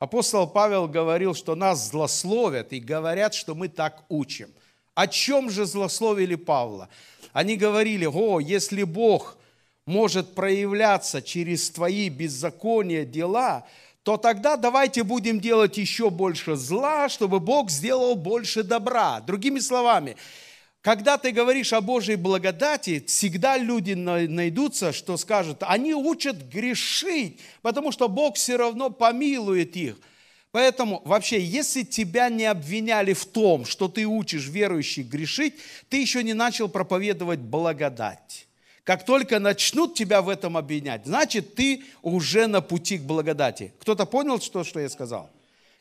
Апостол Павел говорил, что нас злословят и говорят, что мы так учим. О чем же злословили Павла? Они говорили: «О, если Бог может проявляться через твои беззакония дела, то тогда давайте будем делать еще больше зла, чтобы Бог сделал больше добра». Другими словами, когда ты говоришь о Божьей благодати, всегда люди найдутся, что скажут: они учат грешить, потому что Бог все равно помилует их. Поэтому вообще, если тебя не обвиняли в том, что ты учишь верующих грешить, ты еще не начал проповедовать благодать. Как только начнут тебя в этом обвинять, значит, ты уже на пути к благодати. Кто-то понял, что я сказал?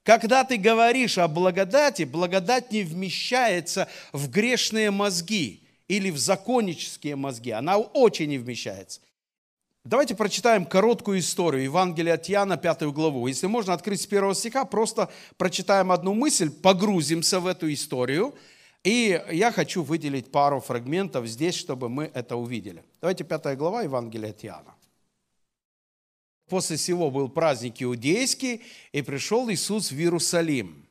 Когда ты говоришь о благодати, благодать не вмещается в грешные мозги или в законнические мозги. Она очень не вмещается. Давайте прочитаем короткую историю Евангелия от Иоанна, 5 главу. Если можно, открыть с 1 стиха, просто прочитаем одну мысль, погрузимся в эту историю. И я хочу выделить пару фрагментов здесь, чтобы мы это увидели. Давайте 5 глава Евангелия от Иоанна. «После сего был праздник иудейский, и пришел Иисус в Иерусалим.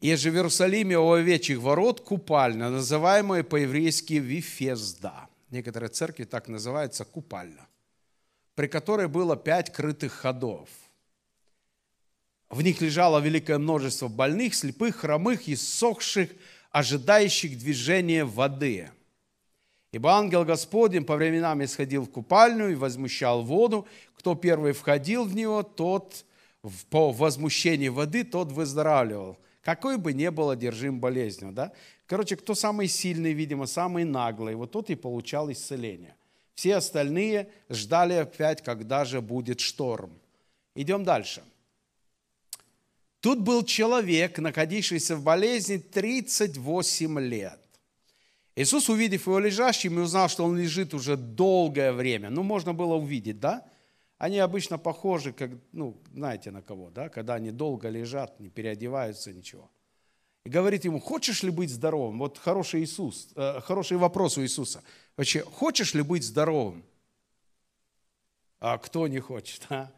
Еже в Иерусалиме у овечьих ворот купальня, называемая по-еврейски Вифезда». Некоторые церкви так называются, купальня, при которой было 5 крытых ходов. В них лежало великое множество больных, слепых, хромых, иссохших, ожидающих движения воды. Ибо ангел Господень по временам исходил в купальню и возмущал воду. Кто первый входил в него, тот по возмущении воды, тот выздоравливал. Какой бы ни был одержим болезнью, да? Короче, кто самый сильный, видимо, самый наглый, вот тот и получал исцеление. Все остальные ждали опять, когда же будет шторм. Идем дальше. Тут был человек, находившийся в болезни 38 лет. Иисус, увидев его лежащим, и узнал, что он лежит уже долгое время. Ну, можно было увидеть, да? Они обычно похожи, как, ну, знаете, на кого, да? Когда они долго лежат, не переодеваются, ничего. И говорит ему: хочешь ли быть здоровым? Вот хороший вопрос у Иисуса. Вообще, хочешь ли быть здоровым? А кто не хочет, а?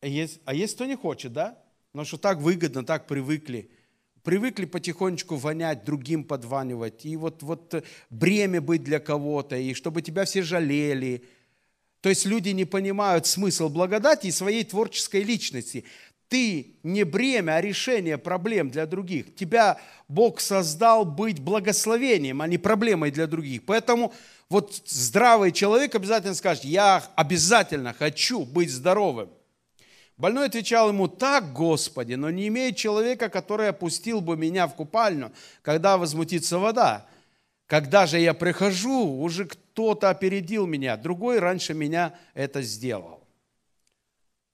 А есть кто не хочет, да? Потому что так выгодно, так привыкли. Привыкли потихонечку вонять, другим подванивать. И вот бремя быть для кого-то, и чтобы тебя все жалели. То есть люди не понимают смысл благодати и своей творческой личности. Ты не бремя, а решение проблем для других. Тебя Бог создал быть благословением, а не проблемой для других. Поэтому вот здравый человек обязательно скажет: я обязательно хочу быть здоровым. Больной отвечал ему: так, Господи, но не имеет человека, который опустил бы меня в купальню, когда возмутится вода. Когда же я прихожу, уже кто-то опередил меня, другой раньше меня это сделал.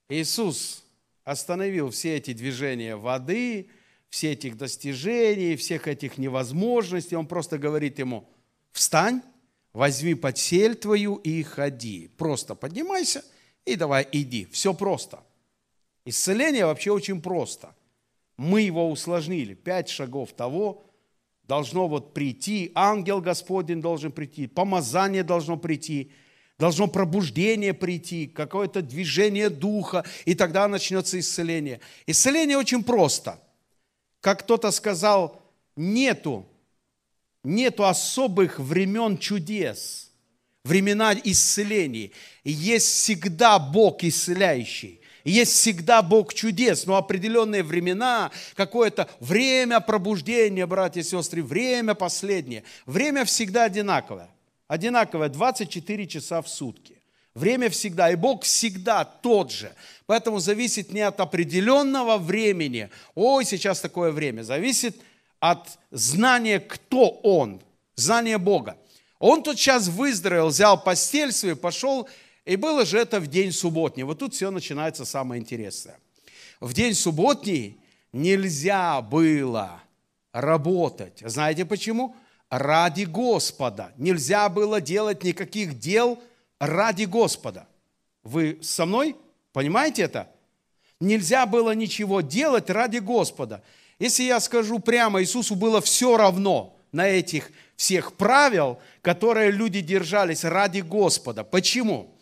Иисус остановил все эти движения воды, все этих достижений, всех этих невозможностей. Он просто говорит ему: встань, возьми подсель твою и ходи. Просто поднимайся и давай иди. Все просто. Исцеление вообще очень просто. Мы его усложнили. 5 шагов того должно вот прийти. Ангел Господень должен прийти. Помазание должно прийти. Должно пробуждение прийти. Какое-то движение духа. И тогда начнется исцеление. Исцеление очень просто. Как кто-то сказал, нету особых времен чудес. Времена исцелений. Есть всегда Бог исцеляющий. Есть всегда Бог чудес, но определенные времена, какое-то время пробуждения, братья и сестры, время последнее. Время всегда одинаковое. Одинаковое 24 часа в сутки. Время всегда, и Бог всегда тот же. Поэтому зависит не от определенного времени. Ой, сейчас такое время. Зависит от знания, кто Он, знания Бога. Он тут сейчас выздоровел, взял постель свою, пошел. И было же это в день субботний. Вот тут все начинается самое интересное. В день субботний нельзя было работать. Знаете почему? Ради Господа. Нельзя было делать никаких дел ради Господа. Вы со мной? Понимаете это? Нельзя было ничего делать ради Господа. Если я скажу прямо, Иисусу было все равно на этих всех правил, которые люди держались ради Господа. Почему?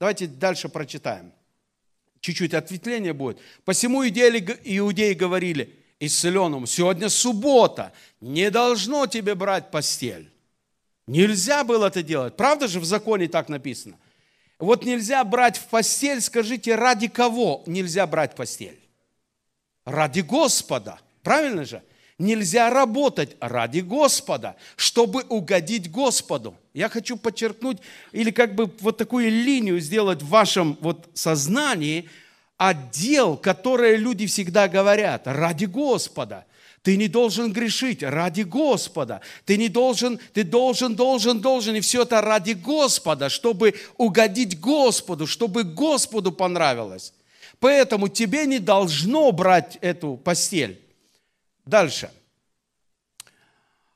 Давайте дальше прочитаем. чуть-чуть ответвление будет. «Посему иудеи говорили исцеленному: сегодня суббота, не должно тебе брать постель». Нельзя было это делать. Правда же в законе так написано? Вот нельзя брать в постель, скажите, ради кого нельзя брать постель? Ради Господа. Правильно же? Нельзя работать ради Господа, чтобы угодить Господу. Я хочу подчеркнуть, или как бы вот такую линию сделать в вашем вот сознании, отдел, который люди всегда говорят, ради Господа. Ты не должен грешить ради Господа. Ты не должен, ты должен, и все это ради Господа, чтобы угодить Господу, чтобы Господу понравилось. Поэтому тебе не должно брать эту постель. Дальше.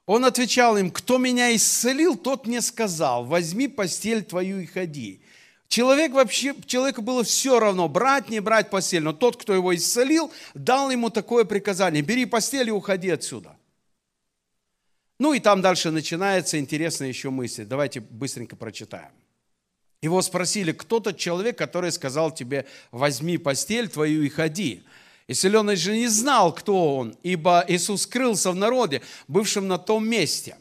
Он отвечал им: кто меня исцелил, тот мне сказал: возьми постель твою и ходи. Человеку было все равно, брать, не брать постель, но тот, кто его исцелил, дал ему такое приказание: бери постель и уходи отсюда. Ну и там дальше начинается интересная еще мысль. Давайте быстренько прочитаем. Его спросили: кто тот человек, который сказал тебе: возьми постель твою и ходи? Исцеленный же не знал, кто он, ибо Иисус скрылся в народе, бывшем на том месте.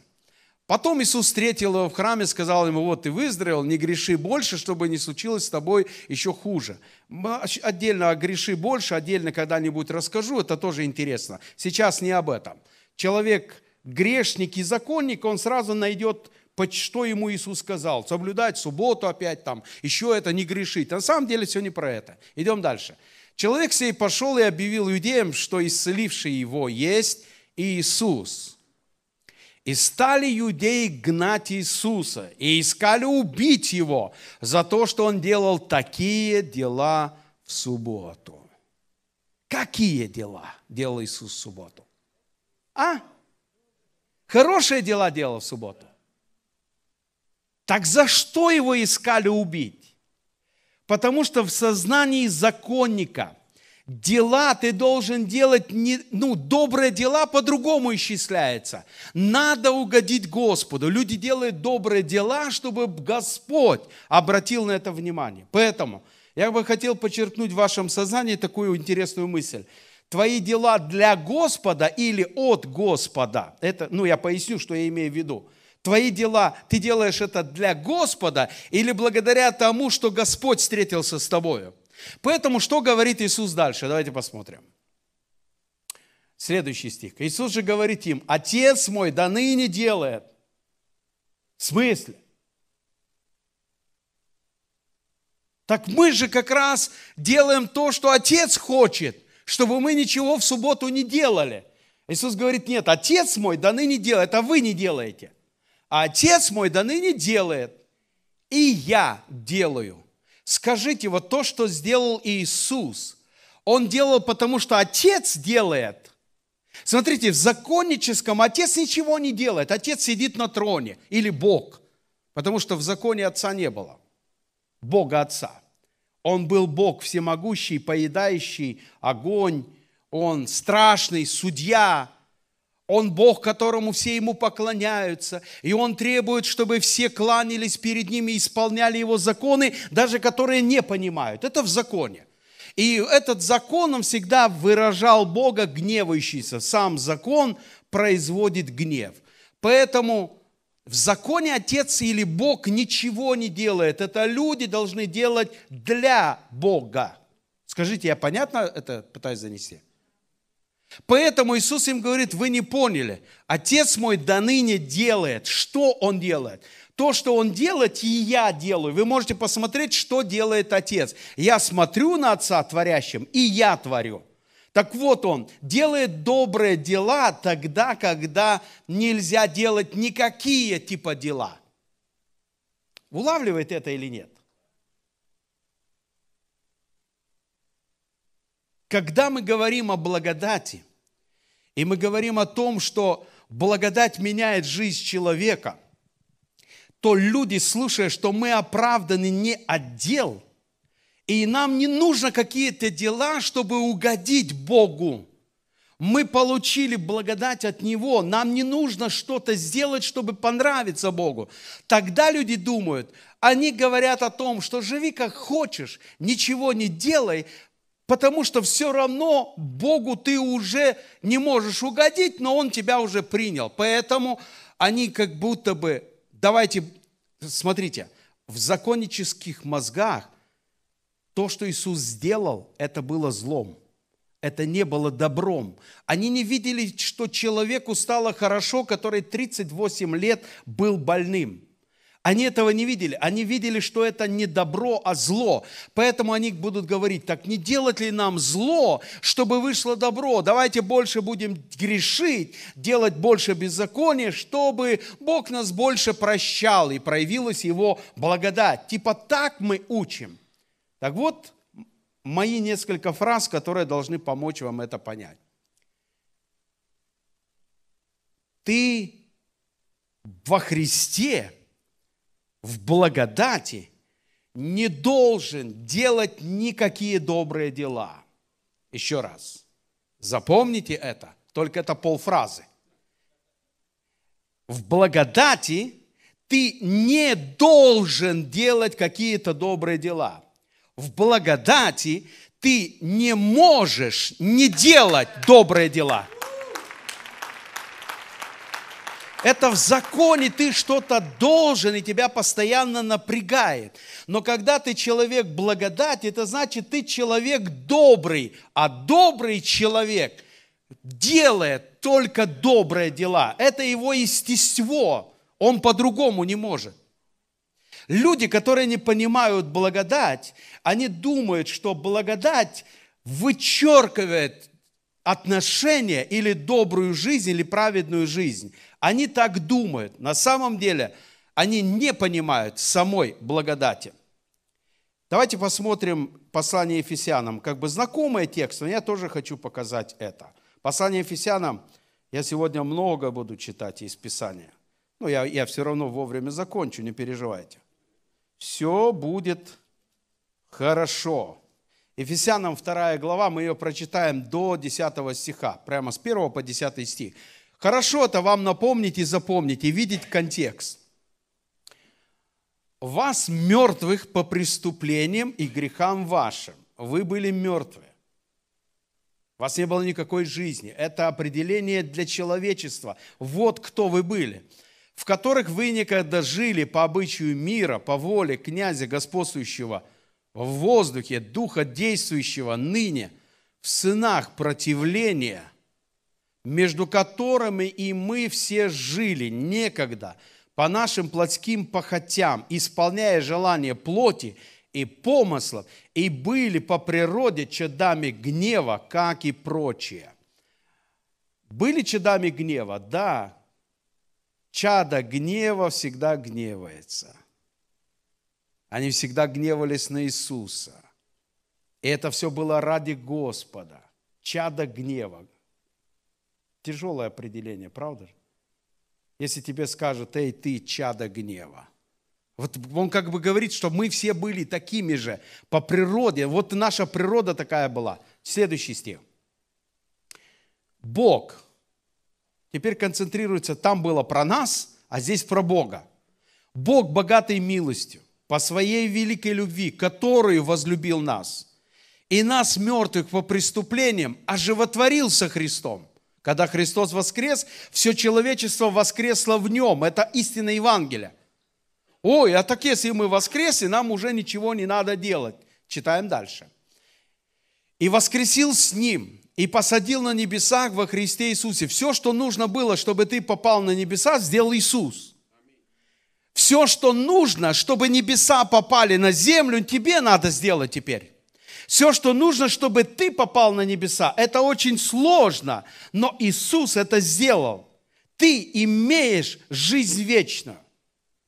Потом Иисус встретил его в храме, сказал ему: вот ты выздоровел, не греши больше, чтобы не случилось с тобой еще хуже. Отдельно о греши больше, отдельно когда-нибудь расскажу, это тоже интересно. Сейчас не об этом. Человек, грешник и законник, он сразу найдет, что ему Иисус сказал. Соблюдать субботу опять там, еще это, не грешить. На самом деле все не про это. Идем дальше. Человек сей пошел и объявил иудеям, что исцеливший его есть Иисус. И стали иудеи гнать Иисуса, и искали убить Его за то, что Он делал такие дела в субботу. Какие дела делал Иисус в субботу? А? Хорошие дела делал в субботу. Так за что Его искали убить? Потому что в сознании законника дела ты должен делать, добрые дела по-другому исчисляются. Надо угодить Господу. Люди делают добрые дела, чтобы Господь обратил на это внимание. Поэтому я бы хотел подчеркнуть в вашем сознании такую интересную мысль. Твои дела для Господа или от Господа? Это, я поясню, что я имею в виду. Твои дела, ты делаешь это для Господа или благодаря тому, что Господь встретился с тобою? Поэтому что говорит Иисус дальше? Давайте посмотрим. Следующий стих. Иисус же говорит им: Отец мой доныне делает. В смысле? Так мы же как раз делаем то, что Отец хочет, чтобы мы ничего в субботу не делали. Иисус говорит: нет, Отец мой доныне делает, а вы не делаете. А Отец мой доныне делает, и я делаю. Скажите, вот то, что сделал Иисус, Он делал потому, что Отец делает. Смотрите, в законническом Отец ничего не делает. Отец сидит на троне, или Бог, потому что в законе Отца не было. Бога Отца. Он был Бог всемогущий, поедающий огонь. Он страшный судья. Он Бог, которому все Ему поклоняются, и Он требует, чтобы все кланялись перед Ним и исполняли Его законы, даже которые не понимают. Это в законе. И этот закон, он всегда выражал Бога гневающийся. Сам закон производит гнев. Поэтому в законе Отец или Бог ничего не делает. Это люди должны делать для Бога. Скажите, я понятно это пытаюсь занести? Поэтому Иисус им говорит: вы не поняли, Отец мой доныне делает. Что Он делает? То, что Он делает, и я делаю. Вы можете посмотреть, что делает Отец. Я смотрю на Отца творящим, и я творю. Так вот, Он делает добрые дела тогда, когда нельзя делать никакие типа дела. Улавливает это или нет? Когда мы говорим о благодати, и мы говорим о том, что благодать меняет жизнь человека, то люди, слушая, что мы оправданы не от дел, и нам не нужно какие-то дела, чтобы угодить Богу. Мы получили благодать от Него. Нам не нужно что-то сделать, чтобы понравиться Богу. Тогда люди думают, они говорят о том, что живи как хочешь, ничего не делай, потому что все равно Богу ты уже не можешь угодить, но Он тебя уже принял. Поэтому они как будто бы... Давайте, смотрите, в законнических мозгах то, что Иисус сделал, это было злом. Это не было добром. Они не видели, что человеку стало хорошо, который 38 лет был больным. Они этого не видели. Они видели, что это не добро, а зло. Поэтому они будут говорить, так не делать ли нам зло, чтобы вышло добро? Давайте больше будем грешить, делать больше беззакония, чтобы Бог нас больше прощал и проявилась Его благодать. Типа так мы учим. Так вот, мои несколько фраз, которые должны помочь вам это понять. Ты во Христе, в благодати, не должен делать никакие добрые дела. Еще раз, запомните это, только это полфразы. В благодати ты не должен делать какие-то добрые дела. В благодати ты не можешь не делать добрые дела. Это в законе ты что-то должен, и тебя постоянно напрягает. Но когда ты человек благодати, это значит, ты человек добрый. А добрый человек делает только добрые дела. Это его естество. Он по-другому не может. Люди, которые не понимают благодать, они думают, что благодать вычеркивает отношения или добрую жизнь, или праведную жизнь. Они так думают. На самом деле они не понимают самой благодати. Давайте посмотрим послание Ефесянам. Как бы знакомый текст, но я тоже хочу показать это. Послание Ефесянам, я сегодня много буду читать из Писания. Но я все равно вовремя закончу, не переживайте. Все будет хорошо. Ефесянам 2 глава, мы ее прочитаем до 10 стиха, прямо с 1 по 10 стих. Хорошо это вам напомнить и запомнить, и видеть контекст. «Вас, мертвых по преступлениям и грехам вашим, вы были мертвы». У вас не было никакой жизни. Это определение для человечества. Вот кто вы были. «В которых вы некогда жили по обычаю мира, по воле князя господствующего в воздухе, духа действующего ныне, в сынах противления, между которыми и мы все жили некогда, по нашим плотским похотям, исполняя желания плоти и помыслов, и были по природе чадами гнева, как и прочие». Были чадами гнева? Да. Чадо гнева всегда гневается. Они всегда гневались на Иисуса. И это все было ради Господа. Чадо гнева. Тяжелое определение, правда же? Если тебе скажут, эй, ты чадо гнева. Вот он как бы говорит, что мы все были такими же по природе. Вот наша природа такая была. Следующий стих. Бог. Теперь концентрируется, там было про нас, а здесь про Бога. «Бог, богатый милостью, по своей великой любви, которую возлюбил нас, и нас, мертвых по преступлениям, оживотворился Христом». Когда Христос воскрес, все человечество воскресло в Нем. Это истина Евангелия. Ой, а так если мы воскресли, нам уже ничего не надо делать. Читаем дальше. «И воскресил с Ним». И посадил на небесах во Христе Иисусе. Все, что нужно было, чтобы ты попал на небеса, сделал Иисус. Все, что нужно, чтобы небеса попали на землю, тебе надо сделать теперь. Все, что нужно, чтобы ты попал на небеса, это очень сложно, но Иисус это сделал. Ты имеешь жизнь вечную.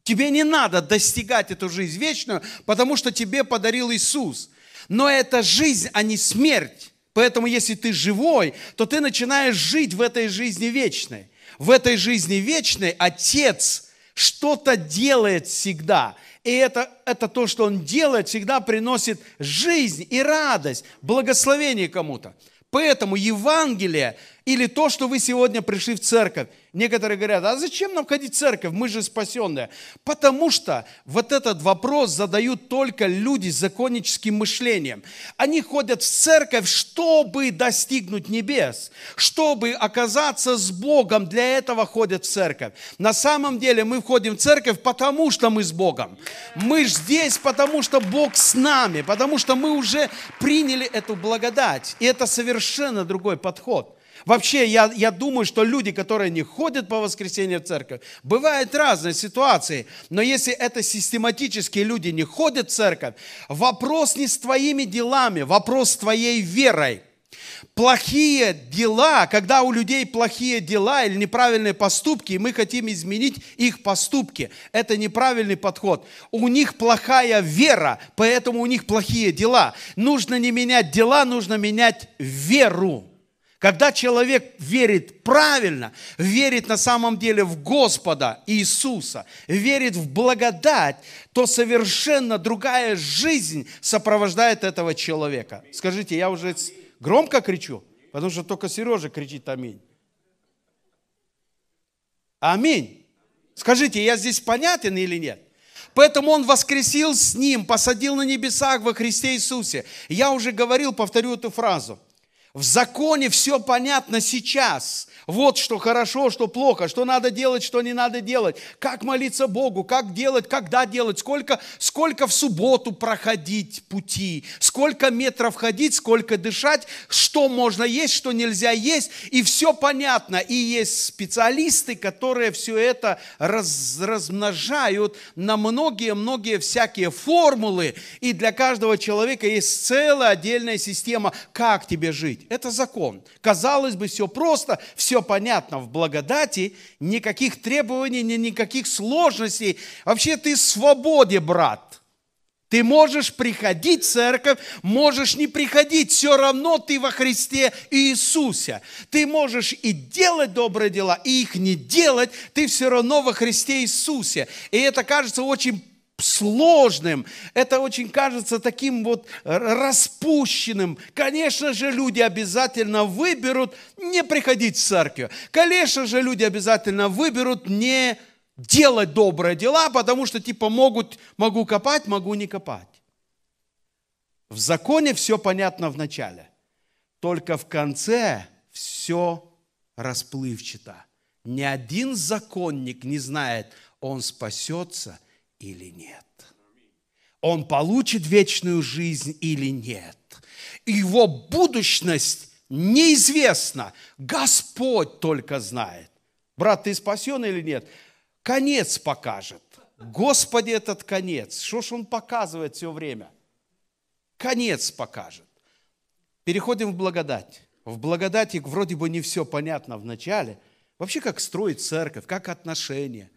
Тебе не надо достигать эту жизнь вечную, потому что тебе подарил Иисус. Но это жизнь, а не смерть. Поэтому, если ты живой, то ты начинаешь жить в этой жизни вечной. В этой жизни вечной Отец что-то делает всегда. И это то, что Он делает, всегда приносит жизнь и радость, благословение кому-то. Поэтому Евангелие Или то, что вы сегодня пришли в церковь. Некоторые говорят, а зачем нам ходить в церковь, мы же спасенные. Потому что вот этот вопрос задают только люди с законническим мышлением. Они ходят в церковь, чтобы достигнуть небес, чтобы оказаться с Богом, для этого ходят в церковь. На самом деле мы входим в церковь, потому что мы с Богом. Мы здесь, потому что Бог с нами, потому что мы уже приняли эту благодать. И это совершенно другой подход. Вообще, я думаю, что люди, которые не ходят по воскресеньям в церковь, бывают разные ситуации, но если это систематически люди не ходят в церковь, вопрос не с твоими делами, вопрос с твоей верой. Плохие дела, когда у людей плохие дела или неправильные поступки, и мы хотим изменить их поступки, это неправильный подход. У них плохая вера, поэтому у них плохие дела. Нужно не менять дела, нужно менять веру. Когда человек верит правильно, верит на самом деле в Господа Иисуса, верит в благодать, то совершенно другая жизнь сопровождает этого человека. Скажите, я уже громко кричу, потому что только Сережа кричит аминь. Аминь. Скажите, я здесь понятен или нет? Поэтому Он воскресил с Ним, посадил на небесах во Христе Иисусе. Я уже говорил, повторю эту фразу. В законе все понятно сейчас. Вот что хорошо, что плохо, что надо делать, что не надо делать. Как молиться Богу, как делать, когда делать, сколько в субботу проходить пути, сколько метров ходить, сколько дышать, что можно есть, что нельзя есть. И все понятно. И есть специалисты, которые все это размножают на многие-многие всякие формулы. И для каждого человека есть целая отдельная система, как тебе жить. Это закон. Казалось бы, все просто, все понятно. В благодати никаких требований, никаких сложностей. Вообще ты в свободе, брат. Ты можешь приходить в церковь, можешь не приходить, все равно ты во Христе Иисусе. Ты можешь и делать добрые дела, и их не делать, ты все равно во Христе Иисусе. И это кажется очень сложным, это очень кажется таким вот распущенным. Конечно же, люди обязательно выберут не приходить в церковь. Конечно же, люди обязательно выберут не делать добрые дела, потому что типа могу копать, могу не копать. В законе все понятно в начале, только в конце все расплывчато. Ни один законник не знает, он спасется или нет. Он получит вечную жизнь или нет. Его будущность неизвестна. Господь только знает. Брат, ты спасен или нет? Конец покажет. Господи, этот конец. Что ж Он показывает все время? Конец покажет. Переходим в благодать. В благодати вроде бы не все понятно в начале. Вообще, как строить церковь, как отношения.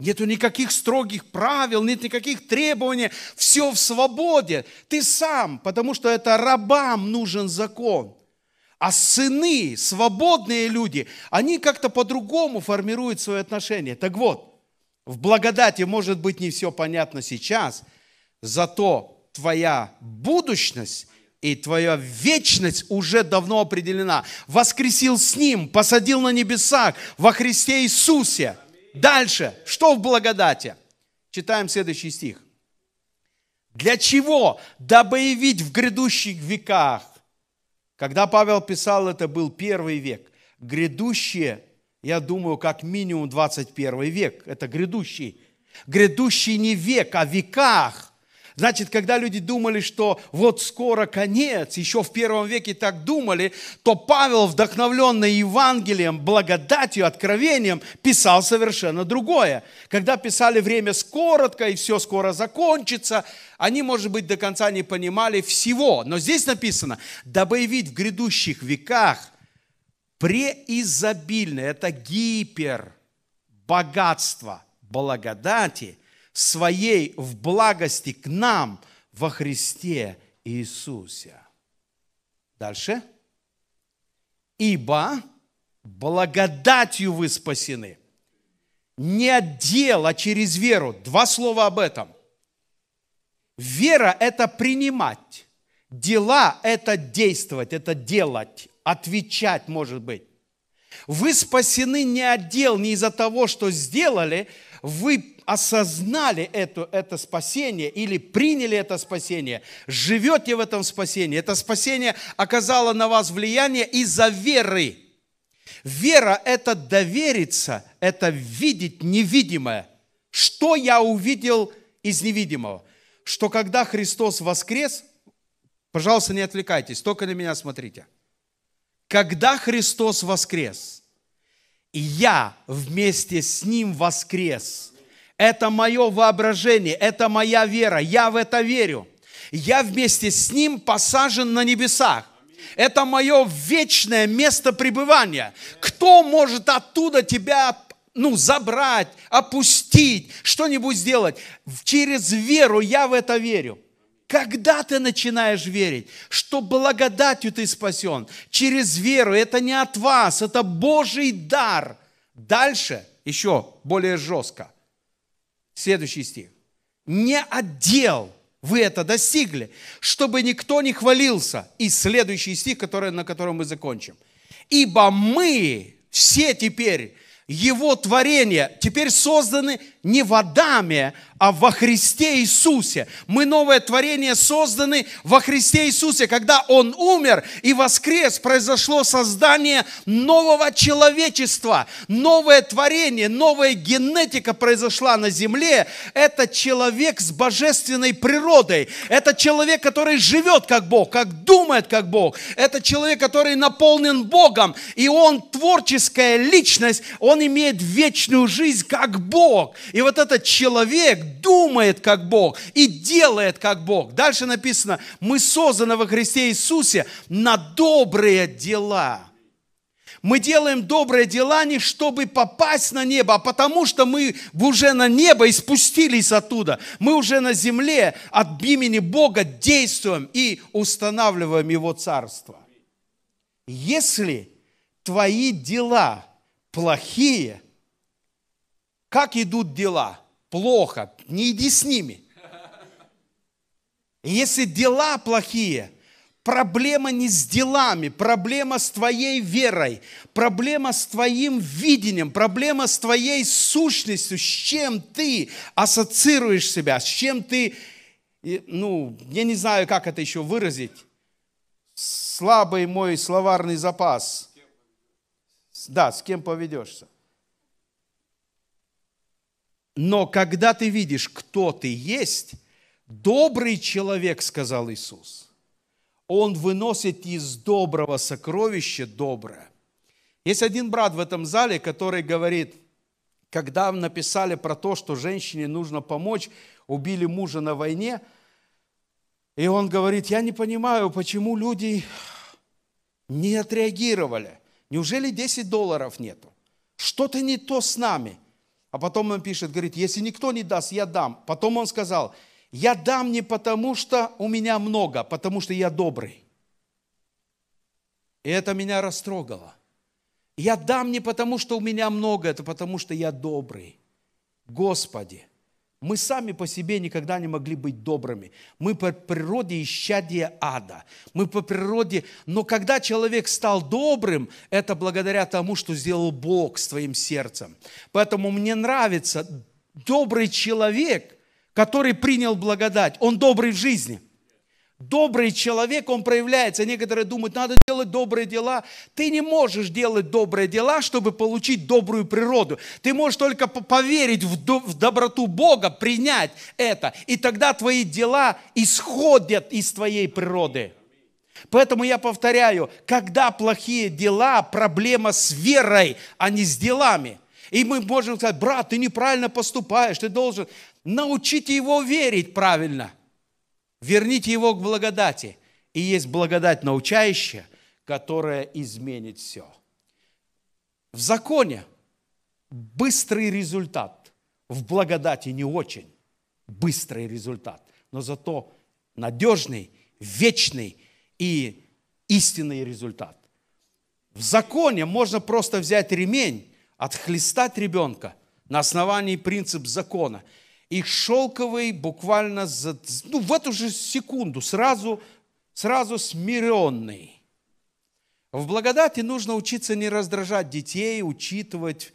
Нету никаких строгих правил, нет никаких требований, все в свободе. Ты сам, потому что это рабам нужен закон. А сыны, свободные люди, они как-то по-другому формируют свои отношения. Так вот, в благодати может быть не все понятно сейчас, зато твоя будущность и твоя вечность уже давно определена. Воскресил с Ним, посадил на небесах во Христе Иисусе. Дальше, что в благодати? Читаем следующий стих. Для чего? Дабы явить в грядущих веках. Когда Павел писал, это был 1 век. Грядущие, я думаю, как минимум 21 век. Это грядущий. Грядущий не век, а веках. Значит, когда люди думали, что вот скоро конец, еще в 1 веке так думали, то Павел, вдохновленный Евангелием, благодатью, откровением, писал совершенно другое. Когда писали время коротко и все скоро закончится, они, может быть, до конца не понимали всего. Но здесь написано, дабы явить в грядущих веках преизобильное, это гипербогатство благодати, своей в благости к нам во Христе Иисусе. Дальше. Ибо благодатью вы спасены. Не от дел, а через веру. 2 слова об этом. Вера – это принимать. Дела – это действовать, это делать, отвечать, может быть. Вы спасены не от дел, не из-за того, что сделали. Вы осознали это спасение или приняли это спасение. Живете в этом спасении. Это спасение оказало на вас влияние из-за веры. Вера – это довериться, это видеть невидимое. Что я увидел из невидимого? Что когда Христос воскрес, пожалуйста, не отвлекайтесь, только на меня смотрите. Когда Христос воскрес, и я вместе с Ним воскрес, это мое воображение, это моя вера, я в это верю. Я вместе с Ним посажен на небесах. Это мое вечное место пребывания. Кто может оттуда тебя забрать, опустить, что-нибудь сделать? Через веру я в это верю. Когда ты начинаешь верить, что благодатью ты спасен, через веру, это не от вас, это Божий дар. Дальше еще более жестко. Следующий стих. Не от дел вы это достигли, чтобы никто не хвалился. И следующий стих, на котором мы закончим. Ибо мы все теперь Его творение, теперь созданы не в Адаме, а во Христе Иисусе. Мы новое творение созданы во Христе Иисусе. Когда Он умер и воскрес, произошло создание нового человечества. Новое творение, новая генетика произошла на земле. Это человек с божественной природой. Это человек, который живет как Бог, как думает как Бог. Это человек, который наполнен Богом. И он творческая личность, он имеет вечную жизнь как Бог. И вот этот человек думает как Бог и делает как Бог. Дальше написано, мы созданы во Христе Иисусе на добрые дела. Мы делаем добрые дела не чтобы попасть на небо, а потому что мы уже на небо и спустились оттуда. Мы уже на земле от имени Бога действуем и устанавливаем Его Царство. Если твои дела плохие, как идут дела? Плохо. Не иди с ними. Если дела плохие, проблема не с делами, проблема с твоей верой, проблема с твоим видением, проблема с твоей сущностью, с чем ты ассоциируешь себя, с чем ты, я не знаю, как это еще выразить. Слабый мой словарный запас. Да, с кем поведешься. Но когда ты видишь, кто ты есть, добрый человек, сказал Иисус, он выносит из доброго сокровища доброе. Есть один брат в этом зале, который говорит, когда написали про то, что женщине нужно помочь, убили мужа на войне, и он говорит, я не понимаю, почему люди не отреагировали. Неужели $10 нету? Что-то не то с нами. А потом он пишет, говорит, если никто не даст, я дам. Потом он сказал, я дам не потому, что у меня много, а потому что я добрый. И это меня растрогало. Я дам не потому, что у меня много, это потому что я добрый. Господи, мы сами по себе никогда не могли быть добрыми. Мы по природе исчадие ада. Мы по природе... Но когда человек стал добрым, это благодаря тому, что сделал Бог с твоим сердцем. Поэтому мне нравится добрый человек, который принял благодать. Он добрый в жизни. Добрый человек, он проявляется. Некоторые думают, надо делать добрые дела. Ты не можешь делать добрые дела, чтобы получить добрую природу. Ты можешь только поверить в доброту Бога, принять это. И тогда твои дела исходят из твоей природы. Поэтому я повторяю, когда плохие дела, проблема с верой, а не с делами. И мы можем сказать, брат, ты неправильно поступаешь, ты должен... Научите его верить правильно. Верните его к благодати. И есть благодать научающая, которая изменит все. В законе быстрый результат. В благодати не очень быстрый результат. Но зато надежный, вечный и истинный результат. В законе можно просто взять ремень, отхлестать ребенка на основании принципа закона. И шелковый буквально в эту же секунду сразу смиренный. В благодати нужно учиться не раздражать детей, учитывать,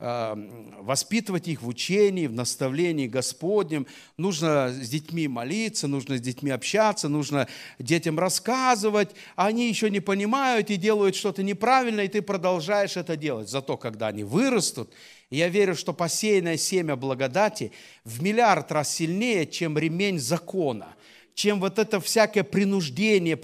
воспитывать их в учении, в наставлении Господнем. Нужно с детьми молиться, нужно с детьми общаться, нужно детям рассказывать. Они еще не понимают и делают что-то неправильно, и ты продолжаешь это делать. Зато, когда они вырастут, я верю, что посеянное семя благодати в миллиард раз сильнее, чем ремень закона, чем вот это всякое принуждение.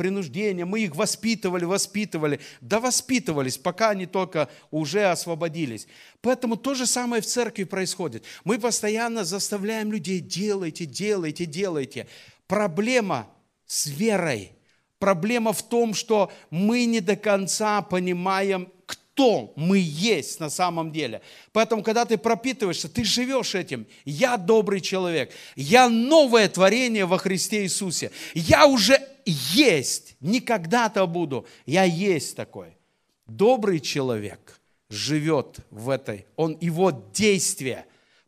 Мы их воспитывали, да воспитывались, пока они только уже освободились. Поэтому то же самое в церкви происходит. Мы постоянно заставляем людей: делайте. Проблема с верой. Проблема в том, что мы не до конца понимаем, кто мы есть на самом деле. Поэтому, когда ты пропитываешься, ты живешь этим. Я добрый человек. Я новое творение во Христе Иисусе. Я уже есть. Не когда-то буду. Я есть такой. Добрый человек живет в этой. Он его действие.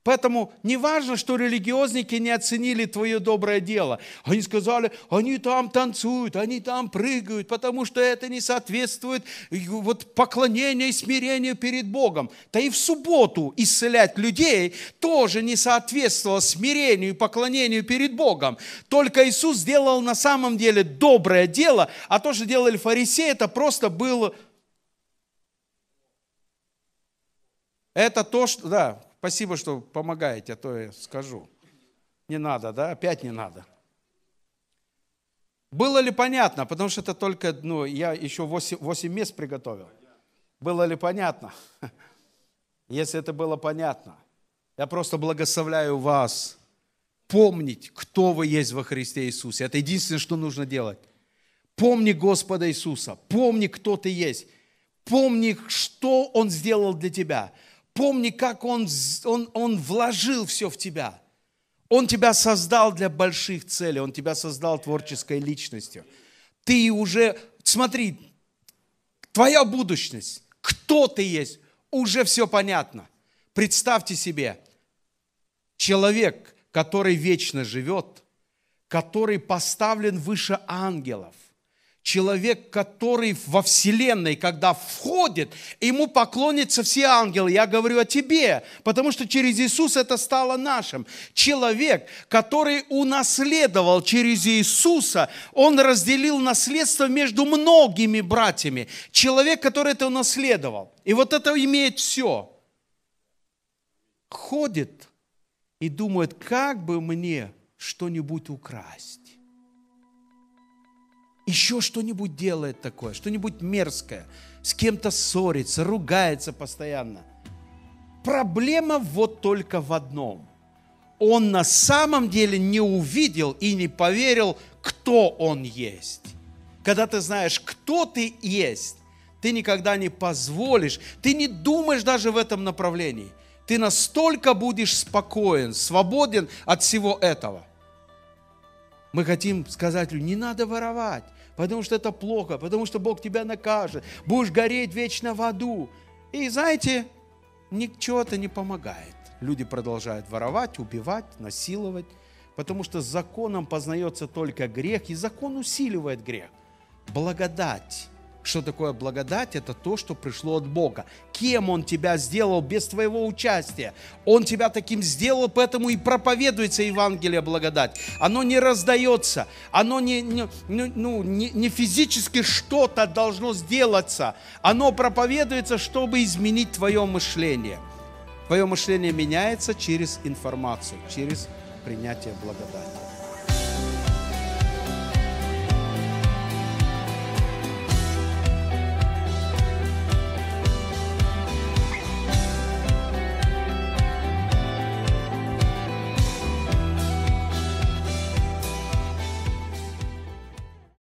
Поэтому не важно, что религиозники не оценили твое доброе дело. Они сказали: они там танцуют, они там прыгают, потому что это не соответствует вот поклонению и смирению перед Богом. Да и в субботу исцелять людей тоже не соответствовало смирению и поклонению перед Богом. Только Иисус сделал на самом деле доброе дело, а то, что делали фарисеи, это просто было... Это то, что... Да. Спасибо, что помогаете, а то я скажу. Не надо, да? Опять не надо. Было ли понятно? Потому что это только, я еще 8 мест приготовил. Было ли понятно? Если это было понятно, я просто благословляю вас помнить, кто вы есть во Христе Иисусе. Это единственное, что нужно делать. Помни Господа Иисуса, помни, кто ты есть, помни, что Он сделал для тебя. Помни, как он вложил все в тебя. Он тебя создал для больших целей. Он тебя создал творческой личностью. Ты уже, смотри, твоя будущность, кто ты есть, уже все понятно. Представьте себе, человек, который вечно живет, который поставлен выше ангелов, человек, который во вселенной, когда входит, ему поклонятся все ангелы. Я говорю о тебе, потому что через Иисуса это стало нашим. Человек, который унаследовал через Иисуса, он разделил наследство между многими братьями. Человек, который это унаследовал. И вот это имеет все. Ходит и думает: как бы мне что-нибудь украсть. Еще что-нибудь делает такое, что-нибудь мерзкое, с кем-то ссорится, ругается постоянно. Проблема вот только в одном. Он на самом деле не увидел и не поверил, кто он есть. Когда ты знаешь, кто ты есть, ты никогда не позволишь, ты не думаешь даже в этом направлении. Ты настолько будешь спокоен, свободен от всего этого. Мы хотим сказать людям: не надо воровать, потому что это плохо, потому что Бог тебя накажет, будешь гореть вечно в аду. И знаете, ничего это не помогает. Люди продолжают воровать, убивать, насиловать, потому что с законом познается только грех, и закон усиливает грех. Благодать. Что такое благодать? Это то, что пришло от Бога. Кем Он тебя сделал без твоего участия? Он тебя таким сделал, поэтому и проповедуется Евангелие благодать. Оно не раздается, оно не физически что-то должно сделаться. Оно проповедуется, чтобы изменить твое мышление. Твое мышление меняется через информацию, через принятие благодати.